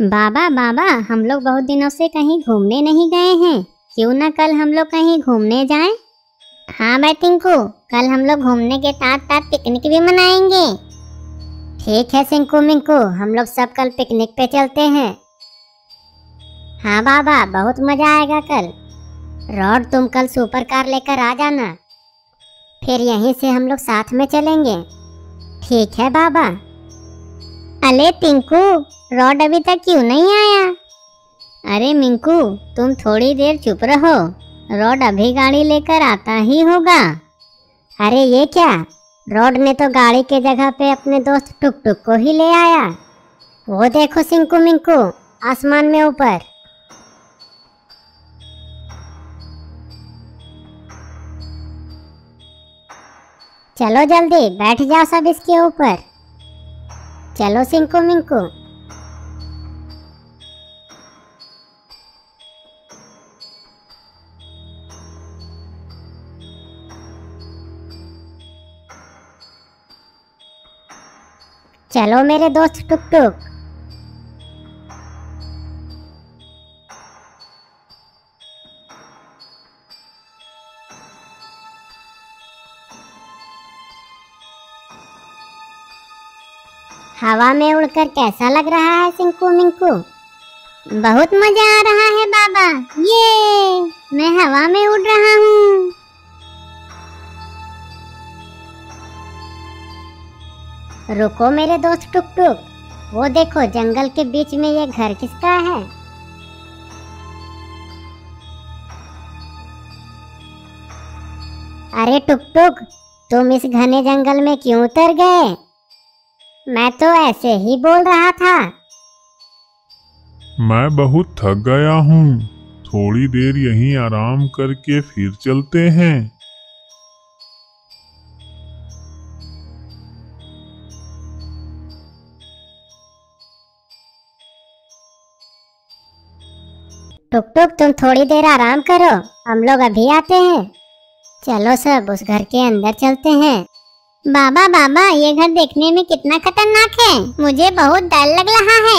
बाबा बाबा, हम लोग बहुत दिनों से कहीं घूमने नहीं गए हैं, क्यों ना कल हम लोग कहीं घूमने जाएं? हाँ भाई टिंकू, कल हम लोग घूमने के साथ साथ पिकनिक भी मनाएंगे। ठीक है सिंकू मिंकू, हम लोग सब कल पिकनिक पे चलते हैं। हाँ बाबा, बहुत मज़ा आएगा कल। रॉड, तुम कल सुपर कार लेकर आ जाना, फिर यहीं से हम लोग साथ में चलेंगे। ठीक है बाबा। अरे टिंकू, रॉड अभी तक क्यों नहीं आया? अरे मिंकू, तुम थोड़ी देर चुप रहो, रॉड अभी गाड़ी लेकर आता ही होगा। अरे ये क्या, रॉड ने तो गाड़ी के जगह पे अपने दोस्त टुक टुक को ही ले आया। वो देखो सिंकू मिंकू, आसमान में ऊपर। चलो जल्दी बैठ जाओ सब इसके ऊपर। चलो सिंकू मिंकू। चलो मेरे दोस्त टुक टुक। हवा में उड़कर कैसा लग रहा है सिंकू मिंकू? बहुत मजा आ रहा है बाबा, ये मैं हवा में उड़ रहा हूँ। रुको मेरे दोस्त टुक टुक, वो देखो जंगल के बीच में ये घर किसका है? अरे टुक टुक, तुम इस घने जंगल में क्यों उतर गए? मैं तो ऐसे ही बोल रहा था। मैं बहुत थक गया हूँ, थोड़ी देर यहीं आराम करके फिर चलते हैं। टुक टुक, तुम थोड़ी देर आराम करो, हम लोग अभी आते हैं। चलो सब उस घर के अंदर चलते हैं। बाबा बाबा, ये घर देखने में कितना खतरनाक है, मुझे बहुत डर लग रहा है।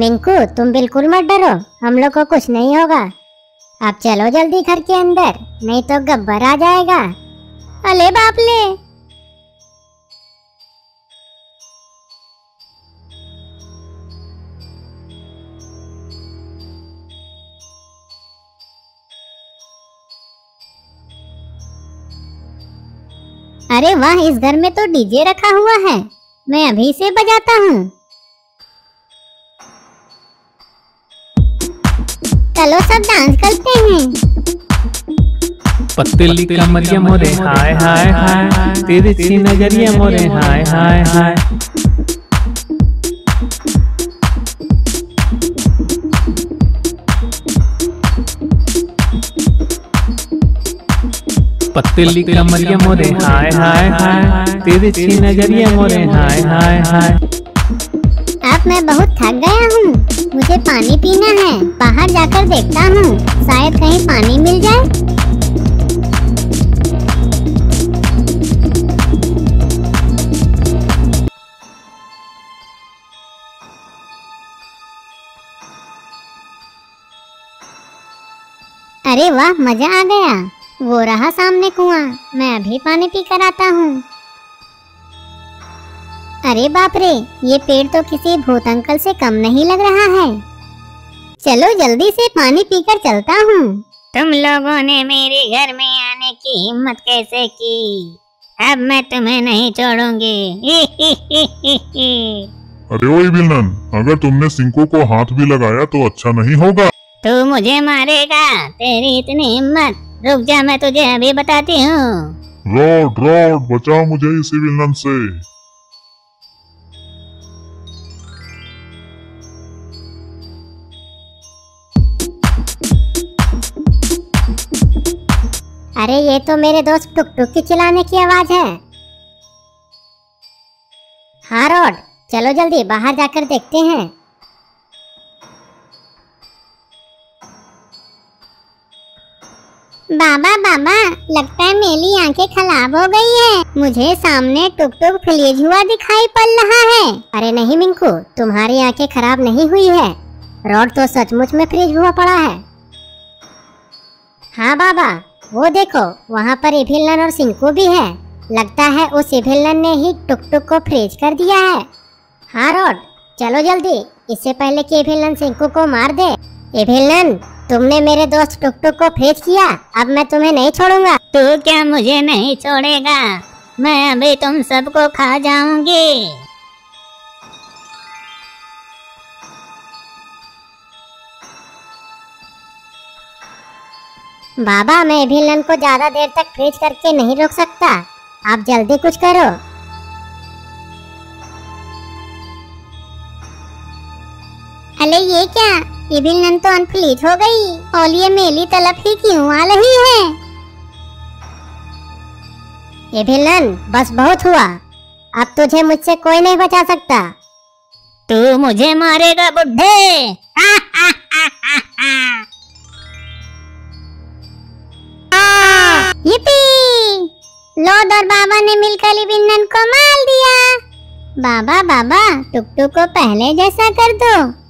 मिंकू, तुम बिल्कुल मत डरो, हम लोग को कुछ नहीं होगा। अब चलो जल्दी घर के अंदर, नहीं तो गब्बर आ जाएगा। अरे बाप ले, अरे वाह, इस घर में तो डीजे रखा हुआ है, मैं अभी से बजाता हूँ। चलो सब डांस करते हैं। पत्तेली का मरिया मोरे हाय हाय हाय, तेरी सी नजरिया मोरे हाय हाय हाय। पत्तेली का मरिया मोरे हाय हाय हाय, तेरी सी नजरिया मोरे हाय हाय हाय। अब मैं बहुत थक गया हूँ, मुझे पानी पीना है, बाहर जाकर देखता हूँ शायद कहीं पानी मिल जाए। अरे वाह, मजा आ गया। वो रहा सामने कुआं, मैं अभी पानी पी कर आता हूँ। अरे बाप रे, ये पेड़ तो किसी भूत अंकल से कम नहीं लग रहा है। चलो जल्दी से पानी पीकर चलता हूँ। तुम लोगों ने मेरे घर में आने की हिम्मत कैसे की, अब मैं तुम्हें नहीं छोड़ूंगी। अरे ओ एविल नन, अगर तुमने सिंकू को हाथ भी लगाया तो अच्छा नहीं होगा। तू मुझे मारेगा, तेरी इतनी हिम्मत? रुक जा, मैं तुझे अभी बताती हूँ। रॉड रॉड, बचाओ मुझे इस एविल नन से। अरे ये तो मेरे दोस्त टुक टुक की चिल्लाने की आवाज है। हाँ रॉड, चलो जल्दी बाहर जाकर देखते हैं। बाबा बाबा, लगता है मेरी आंखें खराब हो गई है, मुझे सामने टुक टुक खलीज हुआ दिखाई पड़ रहा है। अरे नहीं मिंकू, तुम्हारी आंखें खराब नहीं हुई है, रॉड तो सचमुच में फ्रीज हुआ पड़ा है। हाँ बाबा, वो देखो वहाँ पर इविल नन और सिंकू भी है। लगता है उस इविल नन ने ही टुक टुक को फ्रीज कर दिया है। हाँ रॉड, चलो जल्दी, इससे पहले कि इविल नन सिंकू को मार दे। इविल नन, तुमने मेरे दोस्त टुक टुक को फ्रीज किया, अब मैं तुम्हें नहीं छोड़ूंगा। तू क्या मुझे नहीं छोड़ेगा, मैं अभी तुम सबको खा जाऊंगी। बाबा, मैं इविल नन को ज्यादा देर तक फ्रीज करके नहीं रोक सकता, आप जल्दी कुछ करो। अरे ये क्या, इविल नन तो अनफ्रीज हो गई और ये मेली तलब ही क्यों आ रही है? इविल नन, बस बहुत हुआ, अब तुझे मुझसे कोई नहीं बचा सकता। तू मुझे मारेगा बुड्ढे। यिप्पी! लॉर्ड और बाबा ने मिलकर इविल नन को मार दिया। बाबा बाबा, टुक टुक को पहले जैसा कर दो।